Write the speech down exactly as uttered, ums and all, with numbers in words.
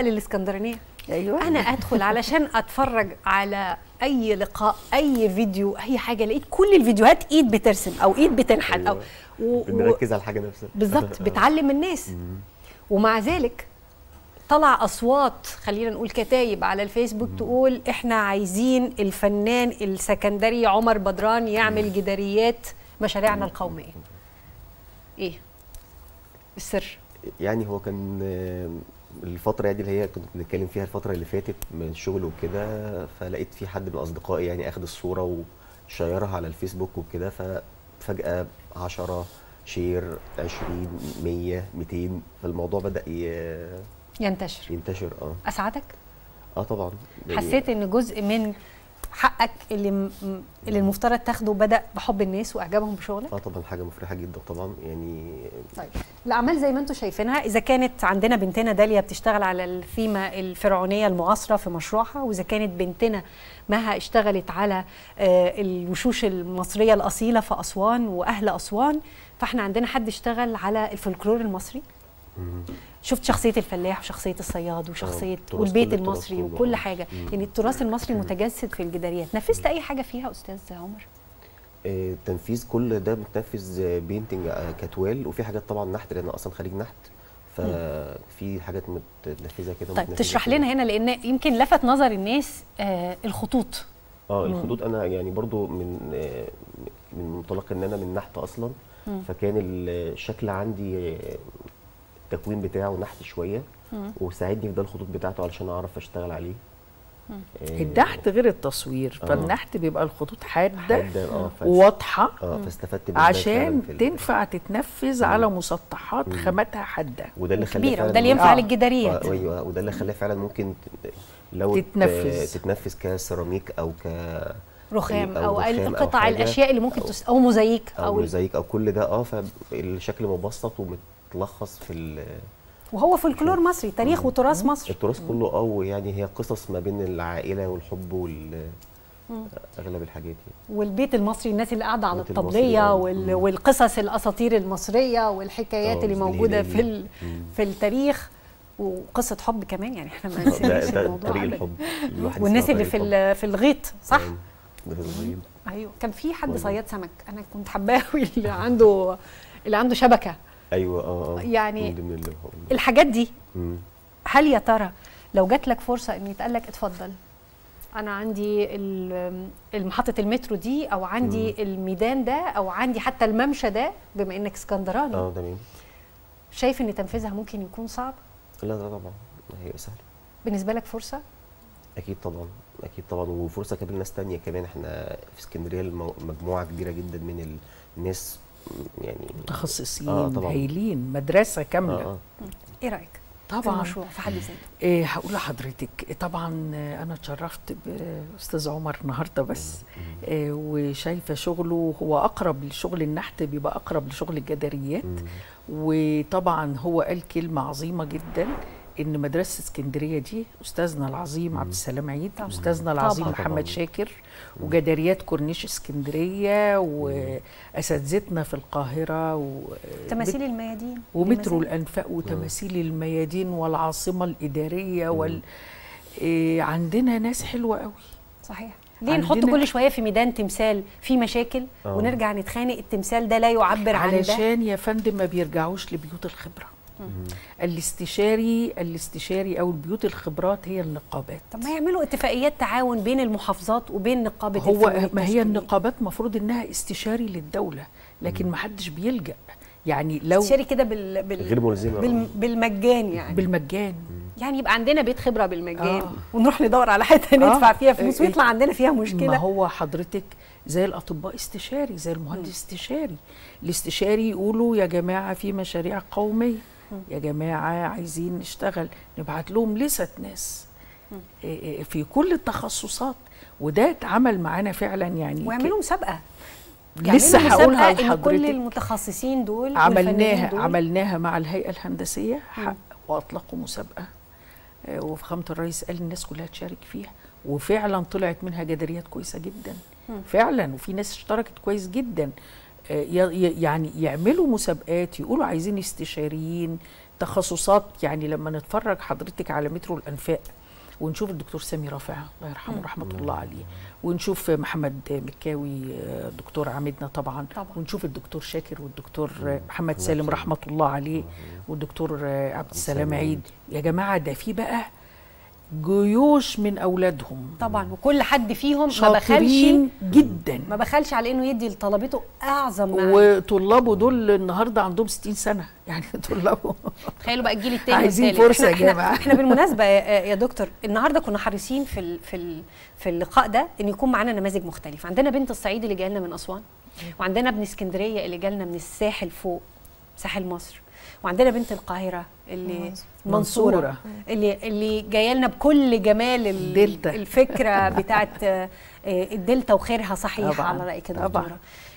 للإسكندرانية. أيوة. أنا أدخل علشان أتفرج على أي لقاء، أي فيديو، أي حاجة، لقيت كل الفيديوهات إيد بترسم أو إيد بتنحت. أيوة. أو بنركز و... على الحاجة نفسها بالظبط، بتعلم الناس. ومع ذلك طلع أصوات، خلينا نقول كتايب على الفيسبوك مم. تقول إحنا عايزين الفنان السكندري عمر بدران يعمل مم. جداريات مشاريعنا القومية. إيه السر؟ يعني هو كان الفترة دي اللي هي كنت بنتكلم فيها الفترة اللي فاتت من الشغل وكده، فلقيت في حد من أصدقائي يعني أخد الصورة وشيرها على الفيسبوك وكده، ففجأة عشرة شير، عشرين، مية، ميتين، فالموضوع بدأ ينتشر ينتشر اه أسعدك؟ اه طبعا. حسيت إن جزء من حقك اللي اللي المفترض تاخده بدأ بحب الناس واعجابهم بشغلك؟ اه طبعا، حاجه مفرحه جدا طبعا يعني. طيب الاعمال زي ما انتم شايفينها، اذا كانت عندنا بنتنا داليا بتشتغل على الثيمه الفرعونيه المعاصره في مشروعها، واذا كانت بنتنا مها اشتغلت على الوشوش المصريه الاصيله في اسوان واهل اسوان، فاحنا عندنا حد اشتغل على الفولكلور المصري. شفت شخصيه الفلاح وشخصيه الصياد وشخصيه والبيت المصري وكل حاجه، يعني التراث المصري متجسد في الجداريات. نفذت اي حاجه فيها استاذ عمر؟ آه، تنفيذ كل ده متنفذ بينتنج كتوال، وفي حاجات طبعا نحت لان انا اصلا خريج نحت، ففي حاجات متنفذه كده. طيب تشرح لنا هنا، لان يمكن لفت نظر الناس آه الخطوط. اه الخطوط انا يعني برضو من آه من منطلق ان انا من نحت اصلا، مم. فكان الشكل عندي آه التكوين بتاعه نحت شويه، وساعدني في ده الخطوط بتاعته علشان اعرف اشتغل عليه. إيه النحت غير التصوير، آه. فالنحت بيبقى الخطوط حاده وواضحه، اه فاستفدت بيها عشان تنفع تتنفذ مم. على مسطحات مم. خاماتها حاده وده اللي خلاه كبيره، وده اللي ينفع للجداريات. ايوه، وده اللي خلاه فعلا ممكن لو تتنفذ تتنفذ كسيراميك او ك رخام او, أو قطع الاشياء اللي ممكن او, تس... أو مزيك او, أو مزيك او كل ده. اه فالشكل مبسط ومت تلخص في وهو فولكلور مصري، تاريخ مم. وتراث مصر، التراث مم. كله. او يعني هي قصص ما بين العائله والحب وال اغلب الحاجات يعني. والبيت المصري، الناس اللي قاعده على الطبليه وال... والقصص الاساطير المصريه والحكايات اللي موجوده في ال... في التاريخ، وقصه حب كمان يعني احنا ما ننساش الموضوع ده، الحب والناس اللي في ال... في الغيط صح؟ مم. ايوه. كان في حد صياد سمك انا كنت حباه قوي، اللي عنده اللي عنده شبكه. ايوه اه اه يعني الحاجات دي مم. هل يا ترى لو جات لك فرصه ان يتقال لك اتفضل انا عندي محطه المترو دي، او عندي مم. الميدان ده، او عندي حتى الممشى ده، بما انك اسكندراني اه تمام، شايف ان تنفيذها ممكن يكون صعب؟ لا لا طبعا، هي سهله بالنسبه لك. فرصه اكيد طبعا، اكيد طبعا، وفرصه كمان لناس ثانيه كمان. احنا في اسكندريه مجموعه كبيره جدا من الناس يعني متخصصين آه هايلين، مدرسه كامله. آه آه. ايه رايك طبعا مشروع في حد ذاته؟ إيه هقول لحضرتك، طبعا انا اتشرفت باستاذ عمر النهارده بس إيه، وشايفه شغله هو اقرب لشغل النحت، بيبقى اقرب لشغل الجداريات. وطبعا هو قال كلمه عظيمه جدا، ان مدرسه اسكندريه دي استاذنا العظيم عبد السلام عيد، استاذنا العظيم طبعا. محمد شاكر، وجداريات كورنيش اسكندريه، واساتذتنا في القاهره، وتماثيل الميادين ومترو الانفاق، وتماثيل الميادين والعاصمه الاداريه وال... إيه عندنا ناس حلوه قوي. صحيح. ليه نحط كل شويه في ميدان تمثال في مشاكل أوه. ونرجع نتخانق التمثال ده لا يعبر عن ده؟ علشان يا فندم ما بيرجعوش لبيوت الخبره. الاستشاري الاستشاري او البيوت الخبرات هي النقابات. طب ما يعملوا اتفاقيات تعاون بين المحافظات وبين نقابه الفنون التشكيلية. ما هي النقابات المفروض انها استشاري للدوله، لكن ما حدش بيلجأ يعني. لو استشاري كده بال بال بال بالمجان يعني بالمجان يعني يبقى عندنا بيت خبره بالمجان آه. ونروح ندور على حته ندفع آه. فيها فلوس ويطلع عندنا فيها مشكله. ما هو حضرتك زي الاطباء استشاري، زي المهندس استشاري، الاستشاري يقولوا يا جماعه في مشاريع قوميه، يا جماعه عايزين نشتغل، نبعت لهم لسه ناس في كل التخصصات. وده اتعمل معانا فعلا يعني، ويعملوا مسابقه لسه هقولها لحضرتك، كل المتخصصين دول عملناها دول. عملناها مع الهيئه الهندسيه، واطلقوا مسابقه وفخامه الرئيس قال الناس كلها تشارك فيها، وفعلا طلعت منها جداريات كويسه جدا فعلا، وفي ناس اشتركت كويس جدا. يعني يعملوا مسابقات، يقولوا عايزين استشاريين، تخصصات. يعني لما نتفرج حضرتك على مترو الأنفاق ونشوف الدكتور سامي رافع الله يرحمه رحمه الله عليه، ونشوف محمد مكاوي دكتور عميدنا طبعا, طبعا. ونشوف الدكتور شاكر والدكتور محمد سالم رحمه الله عليه والدكتور عبد السلام عيد. يا جماعه ده في بقى جيوش من اولادهم طبعا، وكل حد فيهم ما بخلش جدا ما بخلش على انه يدي لطلبته اعظم معايا. وطلابه دول النهارده عندهم ستين سنه، يعني طلابه تخيلوا بقى الجيل الثاني عايزين فرصه يا جماعه. احنا بالمناسبه يا دكتور النهارده كنا حريصين في ال في ال في اللقاء ده ان يكون معانا نماذج مختلفه. عندنا بنت الصعيد اللي جايه لنا من اسوان، وعندنا ابن اسكندريه اللي جاي لنا من الساحل فوق ساحل مصر، وعندنا بنت القاهره اللي منصورة, منصورة اللي اللي جايه لنا بكل جمال الفكره بتاعت الدلتا وخيرها صحيح طبعا. على رايك يا دكتوره